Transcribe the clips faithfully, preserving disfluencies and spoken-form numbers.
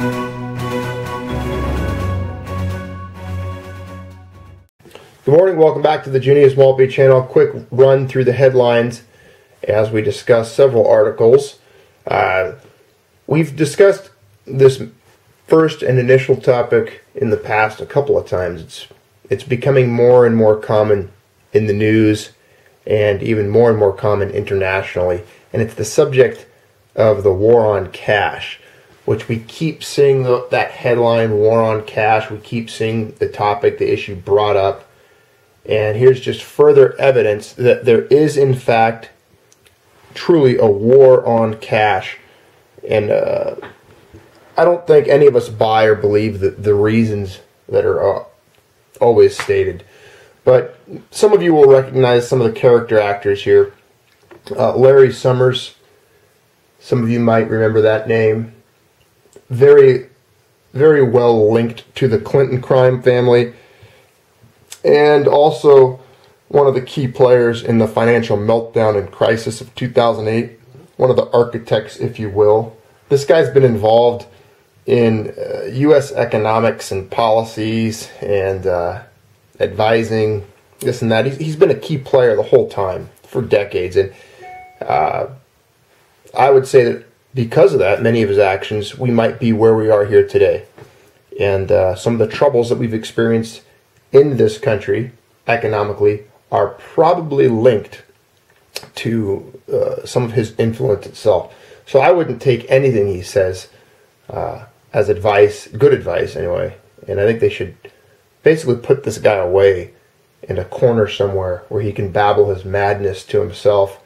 Good morning, welcome back to the Junius Maltby channel. Quick run through the headlines as we discuss several articles. Uh, we've discussed this first and initial topic in the past a couple of times. It's, it's becoming more and more common in the news and even more and more common internationally. And it's the subject of the war on cash, which we keep seeing the, that headline, war on cash. We keep seeing the topic, the issue brought up. And here's just further evidence that there is, in fact, truly a war on cash. And uh, I don't think any of us buy or believe the, the reasons that are uh, always stated. But some of you will recognize some of the character actors here. Uh, Larry Summers, some of you might remember that name. Very, very well linked to the Clinton crime family. And also one of the key players in the financial meltdown and crisis of two thousand eight. One of the architects, if you will. This guy's been involved in uh, U S economics and policies and uh, advising this and that. He's, he's been a key player the whole time for decades. And uh, I would say that because of that, many of his actions, we might be where we are here today. And uh, some of the troubles that we've experienced in this country, economically, are probably linked to uh, some of his influence itself. So I wouldn't take anything he says uh, as advice, good advice anyway. And I think they should basically put this guy away in a corner somewhere where he can babble his madness to himself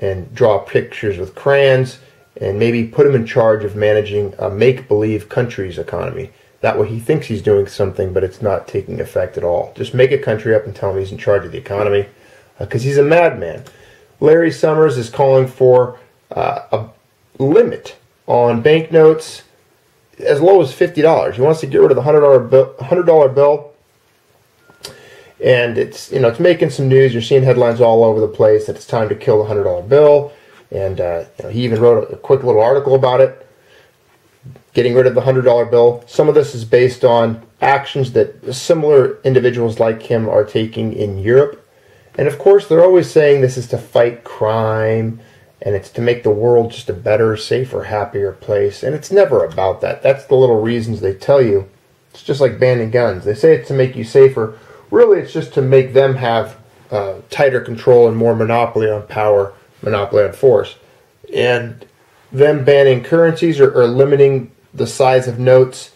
and draw pictures with crayons and maybe put him in charge of managing a make-believe country's economy. That way he thinks he's doing something, but it's not taking effect at all. Just make a country up and tell him he's in charge of the economy, because uh, he's a madman. Larry Summers is calling for uh, a limit on banknotes as low as fifty dollars. He wants to get rid of the one hundred dollar bill, one hundred dollar bill, and it's, you know, it's making some news. You're seeing headlines all over the place that it's time to kill the one hundred dollar bill, and uh, you know, he even wrote a, a quick little article about it. Getting rid of the one hundred dollar bill. Some of this is based on actions that similar individuals like him are taking in Europe. And of course, they're always saying this is to fight crime and it's to make the world just a better, safer, happier place. And it's never about that. That's the little reasons they tell you. It's just like banning guns. They say it's to make you safer. Really, it's just to make them have uh, tighter control and more monopoly on power, monopoly on force. And them banning currencies or, or limiting the size of notes,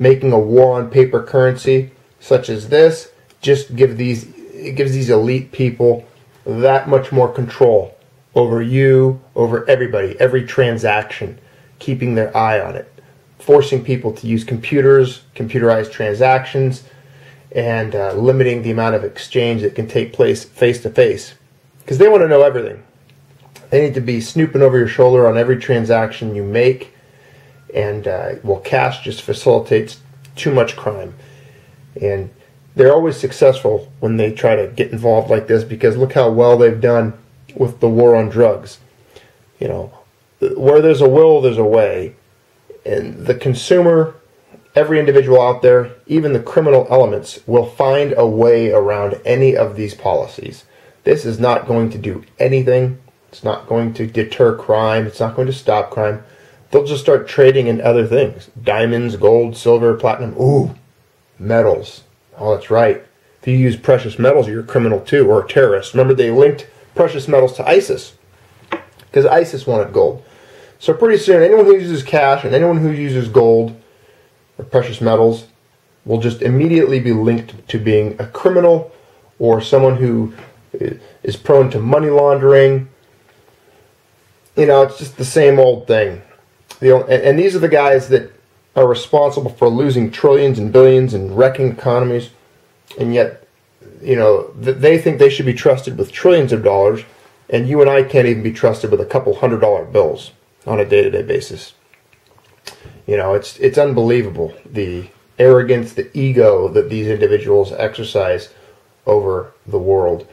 making a war on paper currency such as this, just give these it gives these elite people that much more control over you, over everybody, every transaction, keeping their eye on it, forcing people to use computers, computerized transactions, and uh, limiting the amount of exchange that can take place face to face, because they want to know everything. They need to be snooping over your shoulder on every transaction you make. And, uh, well, cash just facilitates too much crime. And they're always successful when they try to get involved like this, because look how well they've done with the war on drugs. You know, where there's a will, there's a way. And the consumer, every individual out there, even the criminal elements, will find a way around any of these policies. This is not going to do anything. It's not going to deter crime. It's not going to stop crime. They'll just start trading in other things. Diamonds, gold, silver, platinum. Ooh, metals. Oh, that's right. If you use precious metals, you're a criminal too, or a terrorist. Remember, they linked precious metals to ISIS because ISIS wanted gold. So pretty soon, anyone who uses cash and anyone who uses gold or precious metals will just immediately be linked to being a criminal or someone who is prone to money laundering. You know, it's just the same old thing. You know, and, and these are the guys that are responsible for losing trillions and billions and wrecking economies. And yet, you know, th they think they should be trusted with trillions of dollars. And you and I can't even be trusted with a couple hundred dollar bills on a day-to-day basis. You know, it's, it's unbelievable. The arrogance, the ego that these individuals exercise over the world.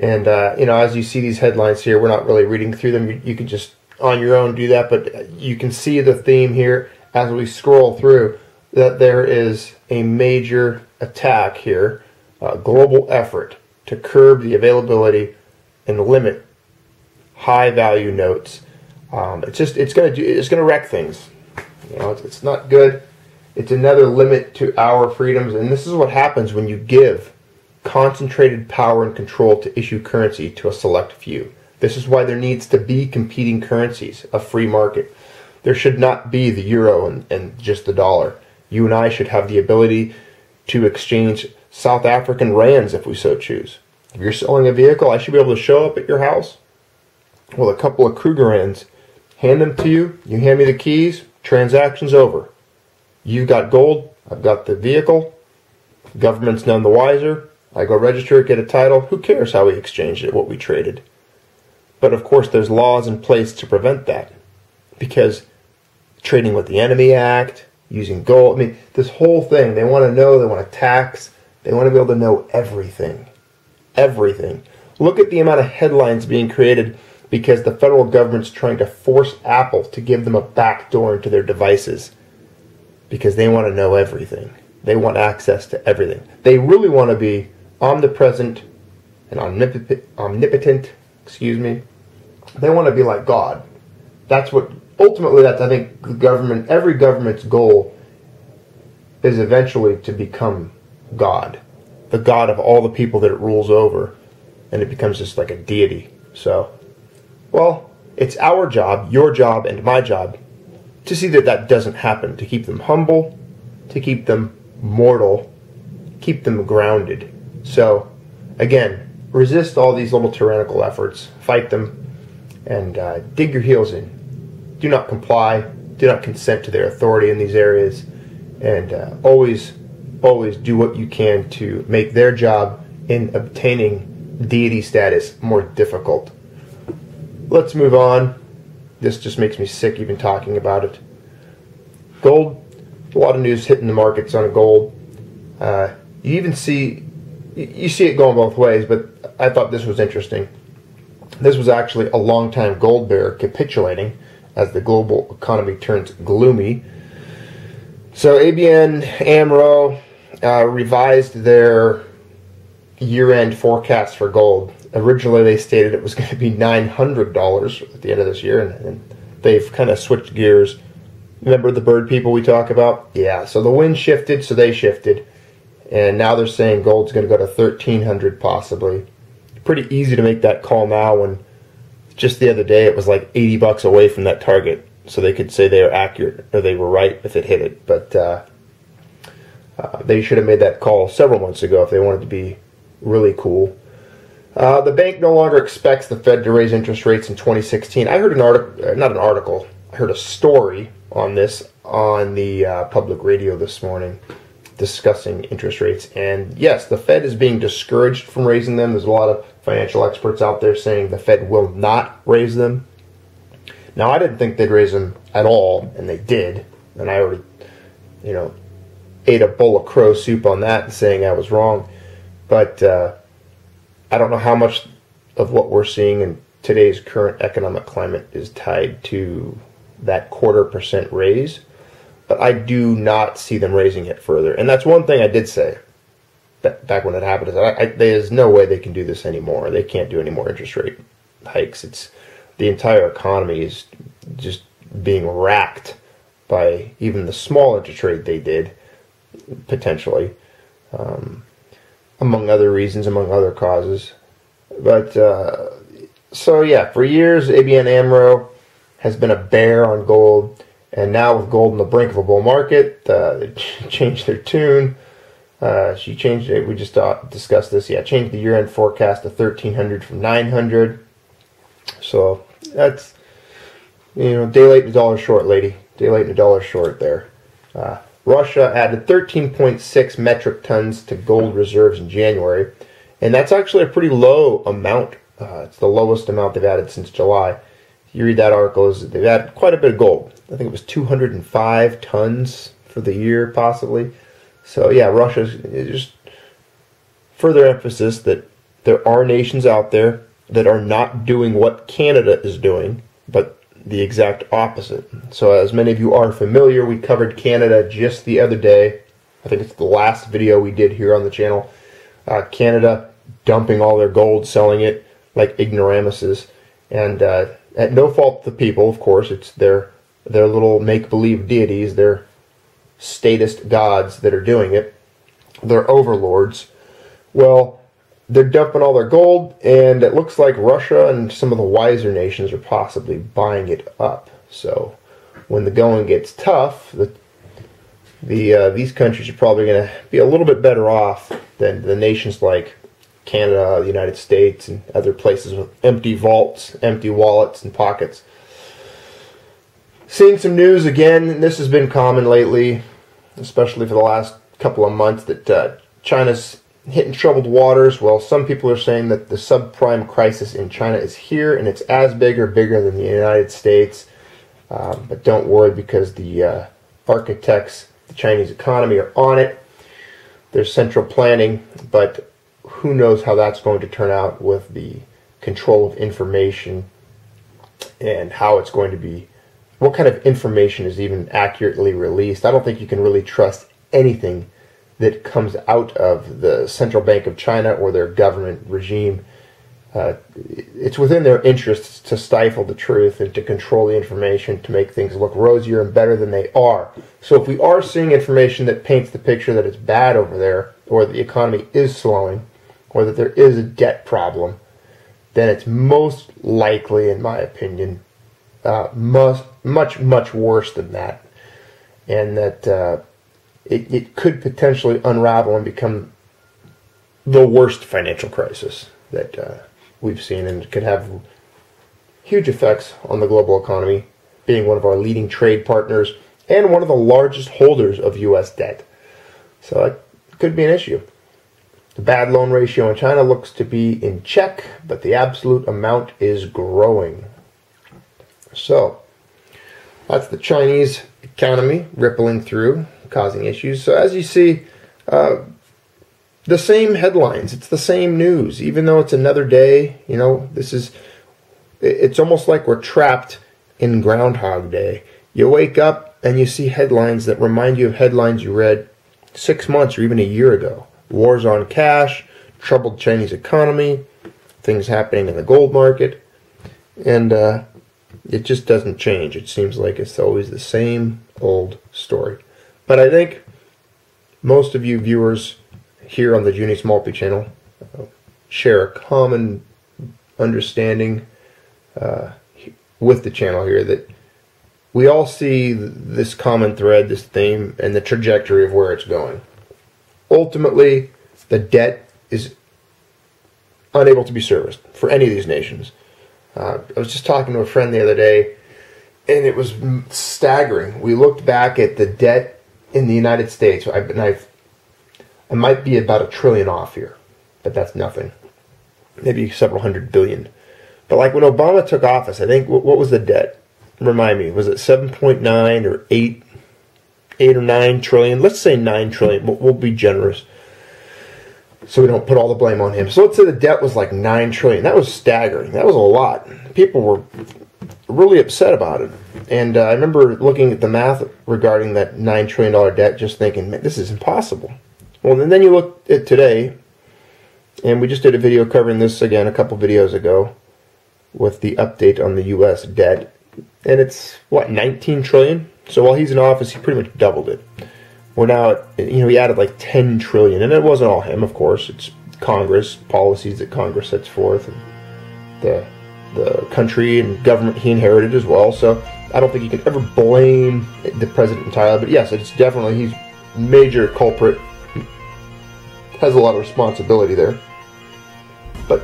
And, uh, you know, as you see these headlines here, we're not really reading through them. You, you can just, on your own, do that. But you can see the theme here. as we scroll through that there is a major attack here, a global effort to curb the availability and limit high value notes. Um, it's just it's going to it's going to wreck things. You know, it's, it's not good. It's another limit to our freedoms, and this is what happens when you give concentrated power and control to issue currency to a select few. This is why there needs to be competing currencies, a free market. There should not be the euro and, and just the dollar. You and I should have the ability to exchange South African rands if we so choose. If you're selling a vehicle, I should be able to show up at your house with a couple of krugerrands, hand them to you, you hand me the keys, transaction's over. You've got gold, I've got the vehicle, government's none the wiser, I go register it, get a title, who cares how we exchanged it, what we traded. But of course there's laws in place to prevent that, because Trading with the Enemy Act, using gold, I mean, this whole thing, they want to know, they want to tax, they want to be able to know everything. Everything. Look at the amount of headlines being created because the federal government's trying to force Apple to give them a backdoor into their devices because they want to know everything. They want access to everything. They really want to be omnipresent and omnipotent, omnipotent excuse me. They want to be like God. That's what, ultimately, that's, I think, the government, every government's goal is eventually to become God, the God of all the people that it rules over, and it becomes just like a deity. So, well, it's our job, your job, and my job to see that that doesn't happen, to keep them humble, to keep them mortal, keep them grounded. So, again, resist all these little tyrannical efforts, fight them, and uh, dig your heels in. Do not comply, do not consent to their authority in these areas, and uh, always, always do what you can to make their job in obtaining deity status more difficult. Let's move on. This just makes me sick even talking about it. Gold, a lot of news hitting the markets on gold. Uh, you even see, you see it going both ways, but I thought this was interesting. This was actually a long-time gold bear capitulating as the global economy turns gloomy. So A B N AMRO uh, revised their year-end forecast for gold. Originally they stated it was going to be nine hundred dollars at the end of this year, and, and they've kind of switched gears. Remember the bird people we talk about? Yeah, so the wind shifted, so they shifted. And now they're saying gold's going to go to thirteen hundred dollars possibly. Pretty easy to make that call now when just the other day, it was like eighty bucks away from that target, so they could say they were accurate or they were right if it hit it. But uh, uh, they should have made that call several months ago if they wanted to be really cool. Uh, the bank no longer expects the Fed to raise interest rates in twenty sixteen. I heard an article, not an article, I heard a story on this on the uh, public radio this morning discussing interest rates. And yes, the Fed is being discouraged from raising them. There's a lot of financial experts out there saying the Fed will not raise them. Now, I didn't think they'd raise them at all, and they did. And I already, you know, ate a bowl of crow soup on that and saying I was wrong. But uh, I don't know how much of what we're seeing in today's current economic climate is tied to that quarter percent raise. But I do not see them raising it further. And that's one thing I did say back when it happened, is I, I, there's no way they can do this anymore. They can't do any more interest rate hikes. It's the entire economy is just being racked by even the small interest rate they did, potentially, um, among other reasons, among other causes. But uh, so yeah, for years A B N AMRO has been a bear on gold, and now with gold on the brink of a bull market, uh, they changed their tune. Uh, she changed it. We just uh, discussed this. Yeah, changed the year-end forecast to thirteen hundred from nine hundred. So that's, you know, day late and a dollar short, lady. Day late and a dollar short there. Uh, Russia added thirteen point six metric tons to gold reserves in January, and that's actually a pretty low amount. Uh, it's the lowest amount they've added since July. You read that article, is they've added quite a bit of gold. I think it was two hundred five tons for the year, possibly. So yeah, Russia's just further emphasis that there are nations out there that are not doing what Canada is doing, but the exact opposite. So as many of you are familiar, we covered Canada just the other day. I think it's the last video we did here on the channel. Uh, Canada dumping all their gold, selling it like ignoramuses. And uh, at no fault of the people, of course, it's their, their little make-believe deities, their statist gods that are doing it, their overlords. Well, they're dumping all their gold, and it looks like Russia and some of the wiser nations are possibly buying it up. So when the going gets tough, the, the uh, these countries are probably going to be a little bit better off than the nations like Canada, the United States, and other places with empty vaults, empty wallets, and pockets. Seeing some news again, and this has been common lately, especially for the last couple of months, that uh, China's hitting troubled waters. Well, some people are saying that the subprime crisis in China is here, and it's as big or bigger than the United States. Uh, but don't worry, because the uh, architects, the Chinese economy, are on it. There's central planning, but who knows how that's going to turn out with the control of information and how it's going to be, what kind of information is even accurately released. I don't think you can really trust anything that comes out of the Central Bank of China or their government regime. Uh, it's within their interests to stifle the truth and to control the information to make things look rosier and better than they are. So if we are seeing information that paints the picture that it's bad over there, or that the economy is slowing, or that there is a debt problem, then it's most likely, in my opinion, uh, must, much, much worse than that. And that... Uh, It, it could potentially unravel and become the worst financial crisis that uh, we've seen, and it could have huge effects on the global economy, being one of our leading trade partners and one of the largest holders of U S debt. So it could be an issue. The bad loan ratio in China looks to be in check, but the absolute amount is growing. So that's the Chinese economy rippling through, causing issues. So as you see, uh, the same headlines, it's the same news, even though it's another day. You know, this is, it's almost like we're trapped in Groundhog Day. You wake up and you see headlines that remind you of headlines you read six months or even a year ago. Wars on cash, troubled Chinese economy, things happening in the gold market, and uh, it just doesn't change. It seems like it's always the same old story. But I think most of you viewers here on the Junius Maltby channel share a common understanding uh, with the channel here, that we all see this common thread, this theme, and the trajectory of where it's going. Ultimately, the debt is unable to be serviced for any of these nations. Uh, I was just talking to a friend the other day, and it was staggering. We looked back at the debt in the United States, I've, and I've, I might be about a trillion off here, but that's nothing. Maybe several hundred billion. But like when Obama took office, I think, what, what was the debt? Remind me, was it seven point nine or eight, eight or nine trillion? Let's say nine trillion. We'll, we'll be generous, so we don't put all the blame on him. So let's say the debt was like nine trillion. That was staggering. That was a lot. People were really upset about it. And uh, I remember looking at the math regarding that nine trillion dollar debt, just thinking, man, this is impossible. Well, and then you look at today, and we just did a video covering this again a couple videos ago with the update on the U S debt. And it's, what, nineteen trillion? So while he's in office, he pretty much doubled it. We're now at, you know, he added like ten trillion. And it wasn't all him, of course. It's Congress, policies that Congress sets forth, and the the country and government he inherited as well. So I don't think you can ever blame the president entirely, but yes, it's definitely, he's major culprit, has a lot of responsibility there. But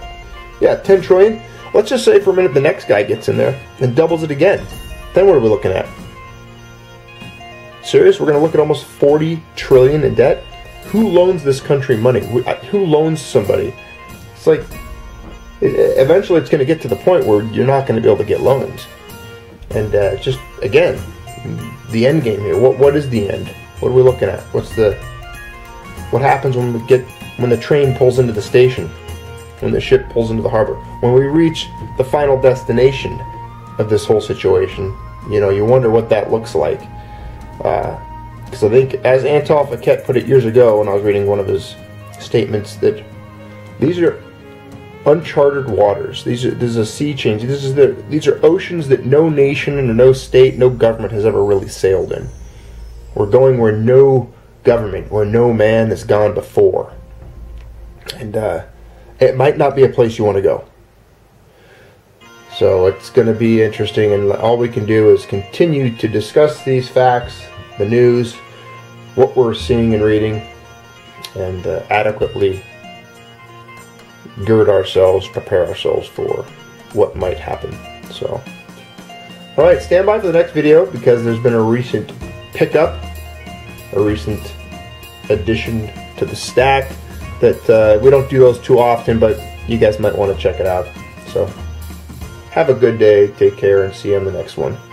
yeah, ten trillion. Let's just say for a minute the next guy gets in there and doubles it again. Then what are we looking at? Serious? We're going to look at almost forty trillion in debt. Who loans this country money? Who loans somebody? It's like, eventually it's going to get to the point where you're not going to be able to get loans. And uh, just, again, the end game here. What, what is the end? What are we looking at? What's the, what happens when we get, when the train pulls into the station, when the ship pulls into the harbor, when we reach the final destination? of this whole situation. You know, you wonder what that looks like. Uh, because I think, as Antal Fekete put it years ago when I was reading one of his statements, that these are uncharted waters. These are, this is a sea change. This is the, these are oceans that no nation and no state, no government has ever really sailed in. We're going where no government, where no man has gone before. And uh, it might not be a place you want to go. So it's going to be interesting, and all we can do is continue to discuss these facts, the news, what we're seeing and reading, and uh, adequately gird ourselves, prepare ourselves for what might happen. So, alright, stand by for the next video, because there's been a recent pickup, a recent addition to the stack that uh, we don't do those too often, but you guys might want to check it out. So, have a good day, take care, and see you on the next one.